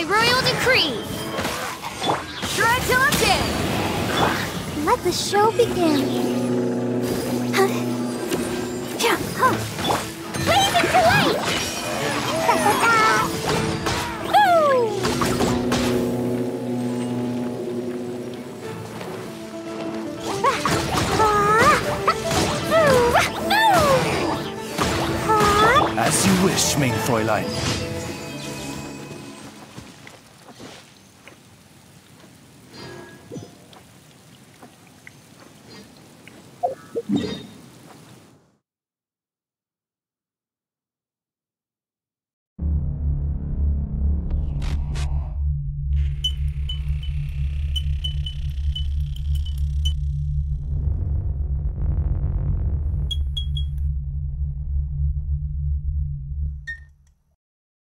by royal decree! Shred till I'm dead! Let the show begin. Wave it to light! As you wish, Main Fräulein.